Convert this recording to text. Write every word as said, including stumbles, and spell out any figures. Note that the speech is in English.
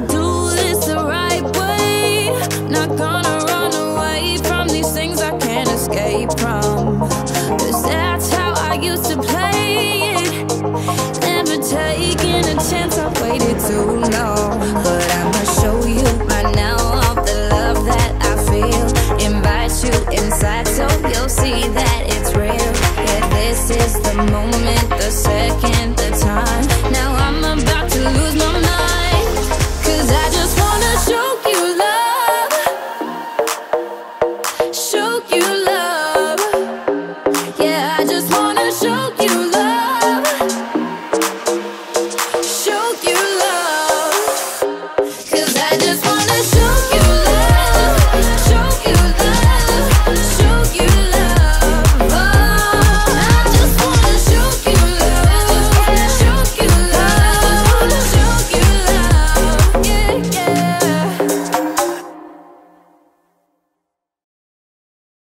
I just